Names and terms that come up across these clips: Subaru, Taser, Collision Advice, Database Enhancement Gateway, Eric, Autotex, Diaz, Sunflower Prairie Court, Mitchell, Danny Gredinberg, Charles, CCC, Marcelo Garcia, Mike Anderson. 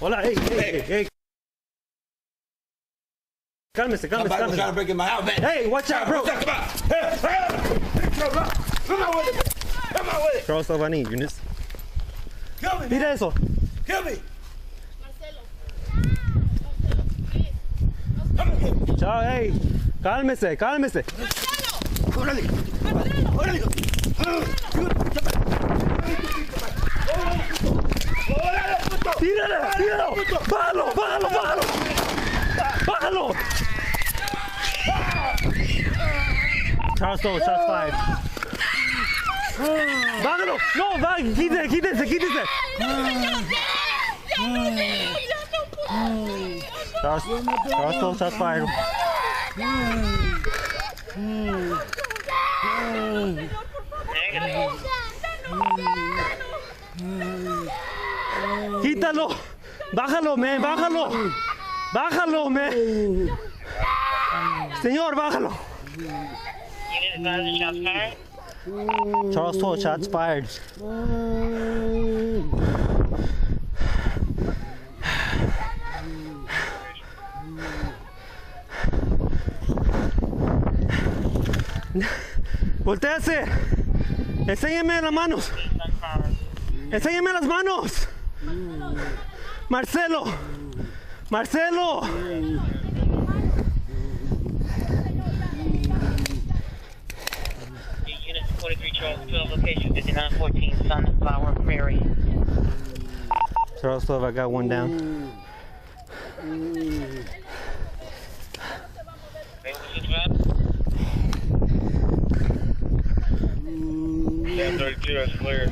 Hola, hey. Cálmese. Somebody was trying to break in my house, man. Hey, watch out, bro. Talk about. Come on with it. Cross over knee, Eunice. Kill me. Mira eso. Kill me. Marcelo. Chao, hey. Cálmese. Órale. Tíralo. Bájalo. Bájalo. Charles, shots fired. Bájalo. No, quítense. Charles, shots fired. Quítalo. Bájalo, man. Bájalo, man. Señor, bájalo. Charles, shots fired. Voltéase. Enséñeme las manos. Marcelo. Unit 43 Charles 12, location 5914 Sunflower Prairie. Charles 12, I got one down. Ready with your drops? 1032, that's clear.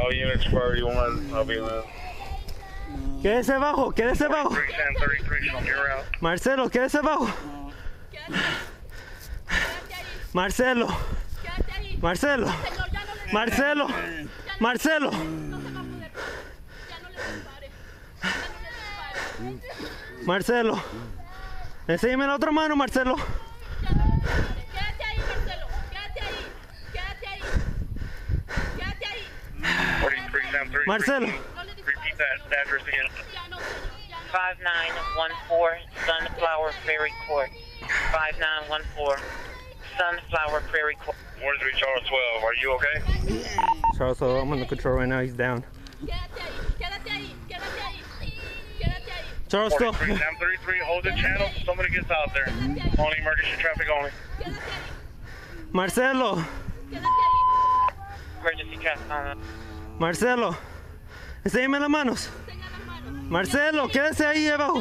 All units 41, I'll be around. Quédese abajo. Marcelo, quédese abajo. Marcelo. Marcelo. Enséñame la otra mano, Marcelo. Marcelo. That address again. 5914 Sunflower Prairie Court. 5914 Sunflower Prairie Court. 43 Charles 12. Are you okay? Charles 12, I'm on the control right now. He's down. Charles 12. 43, hold the channel. Somebody gets out there. Only emergency traffic only. Marcelo. Emergency traffic only. Marcelo. Enséñame las manos. Marcelo, quédese ahí abajo.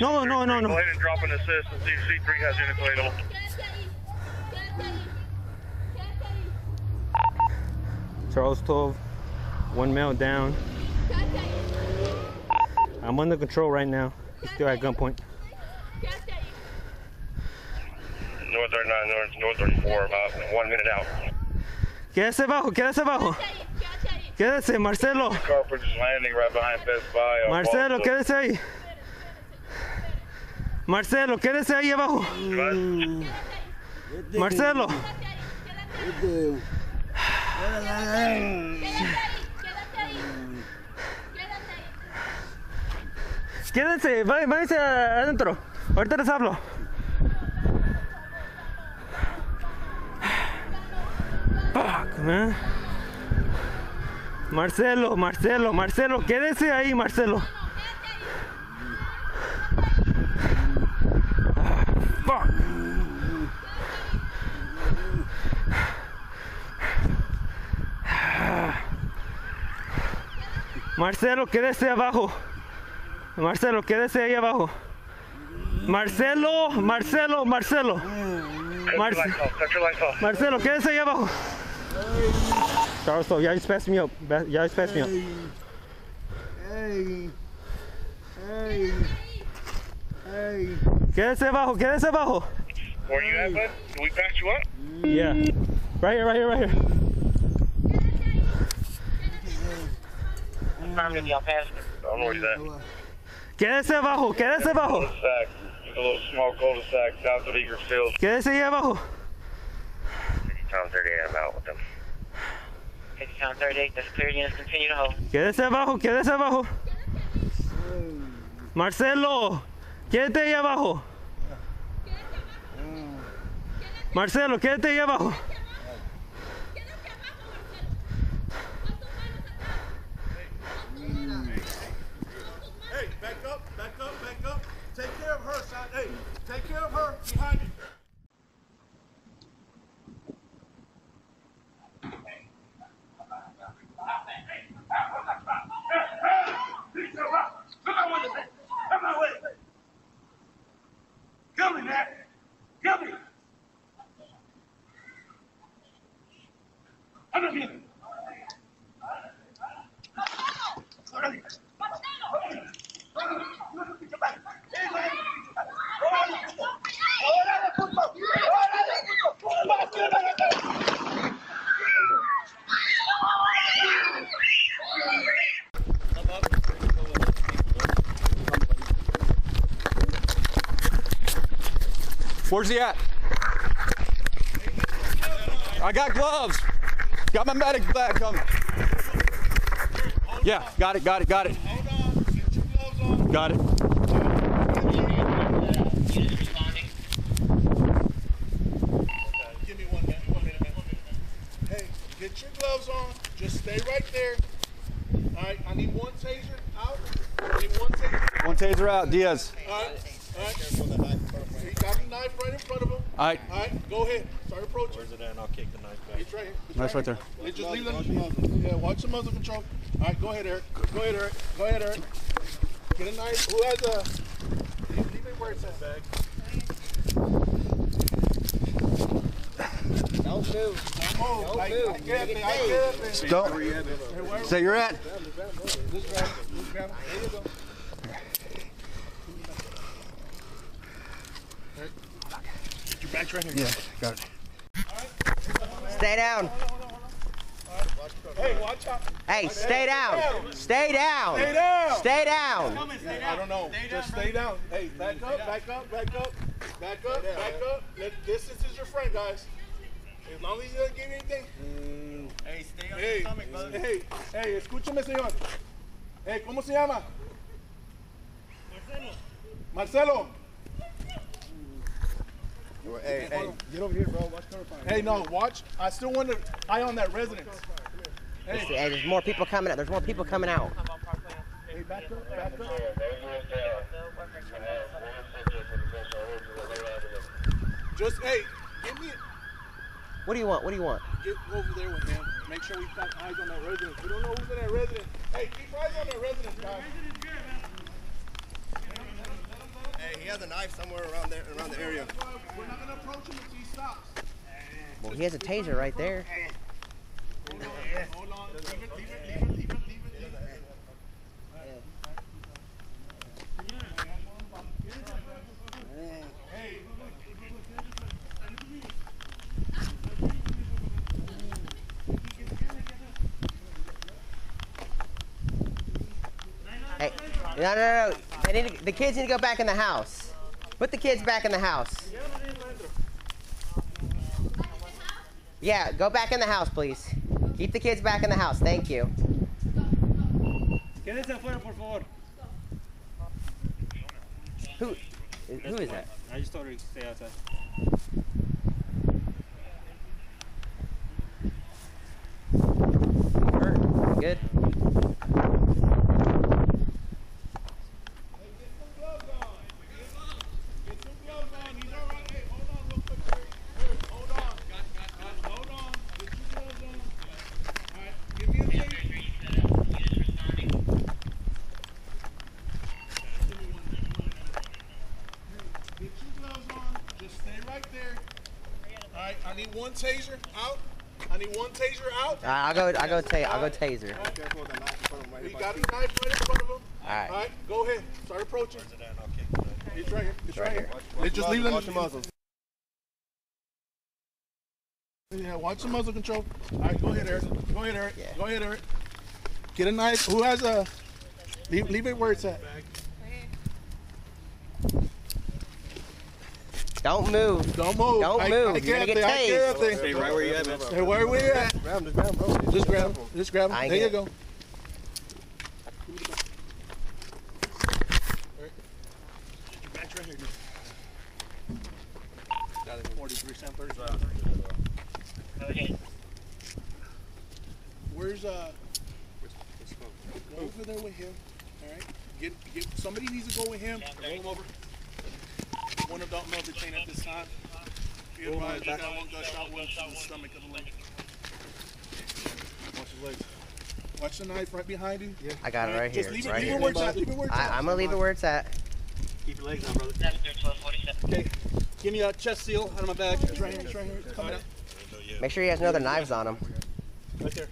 No. Go ahead and drop an assist and see if C3 has any available. Charles 12, one male down. I'm under control right now. He's still at gunpoint. North 39, North 34, about 1 minute out. Quédese abajo. Quédese, Marcelo. Carpenter's Landing right behind Best Buy. Marcelo, quédese ahí. Marcelo, quédese ahí abajo. Marcelo. Quédense, váyanse adentro. Ahorita les hablo. Fuck, man. Marcelo, quédese ahí, Marcelo. Fuck. Marcelo, quédese abajo. Marcelo, quédese ahí abajo. Marcelo. Marcelo, quédese ahí abajo. Charles 12, y'all just passed me up. Hey. Quédese abajo. Where you at, bud? Can we pass you up? Yeah. Right here. I'm gonna be on past. I don't know where he's at. Quédese abajo. There's a little small cul-de-sac south of Eager Field. Quédese ahí abajo. 50-38, I'm out with them. 50-38, that's clear. Units continue to hold. Quédese abajo. Marcelo, quédate ahí abajo. Marcelo, quédate ahí abajo. Where's he at? I got gloves. Got my medic bag coming. Yeah, got it, got it, got it. Got it. Give me 1 minute, man. Hey, get your gloves on. Just stay right there. All right, I need one taser out. I need one taser. One taser out, Diaz. All right, all right. He got the knife right in front of him. All right. All right, go ahead. Start approaching. Where's it at? I'll kick the knife back. It's right here. It's knife's right there. Hey, just leave them. Yeah, watch the muzzle control. All right, go ahead, Eric. Go ahead, Eric. Go ahead, Eric. Get a knife. Who has a... Leave it where it's at. Bag. Don't move. Don't move. I get me. I get me. Don't. Say you're at. Just grab it. Just grab it. There you go. Your back's right here. Yeah, got it. Stay down. Hey, watch out. Hey, stay down. Stay down. Stay down. Stay down. I don't know. Just stay down. Hey, back up, back up, back up, back up, back up. Distance is your friend, guys. As long as you don't give me anything. Hey, stay on your stomach, brother. Hey, hey, escúchame, señor. Hey, ¿cómo se llama? Marcelo. Marcelo. Hey, hey, get over here, bro. Watch cover fire. Hey, no, watch. I still want to eye on that residence. Hey. Hey, there's more people coming out. There's more people coming out. Hey, back up, back up. Just, hey, give me it. What do you want? What do you want? Get over there with him. Make sure we've got eyes on that residence. We don't know who's in that residence. Hey, keep eyes on that residence, guys. Hey, he has a knife somewhere around there, around the area. We're not gonna approach him if he stops. Well, he has a taser right there. Hold on, leave it. Hey, no. The kids need to go back in the house. Put the kids back in the house. Yeah, go back in the house, please. Keep the kids back in the house. Thank you. Who is that? I just told her to stay outside. Good. One taser out. I need one taser out. I'll go taser. Right. He got his knife right in front of him. Alright. Alright, go ahead. Start approaching. It's right here. It's right here. Just leave them with the muzzle. Yeah, watch the muzzle control. Alright, go ahead, Eric. Go ahead, Eric. Yeah. Go ahead, Eric. Get a knife. Who has a leave it where it's at. Don't move. Don't move. Don't move. You're gonna get tased. Stay right where you at, man. Hey, where are we at? Grab him, bro. Just grab him. Just grab him. There you go. 43 samplers. Okay. Where's go over there with him. All right. Get somebody needs to go with him. Roll him over. One adult male detained at this time. Be advised, you got one gunshot wound to the stomach of the leg. Watch his legs. Watch the knife right behind you. Yeah. I got it right here. Just leave it where it's at. I'm gonna leave it where it's at. Keep your legs on, brother. Okay. Give me a chest seal out of my bag. It's right here. It's right here. It's coming up. Make sure you guys know the knives on them. Right there.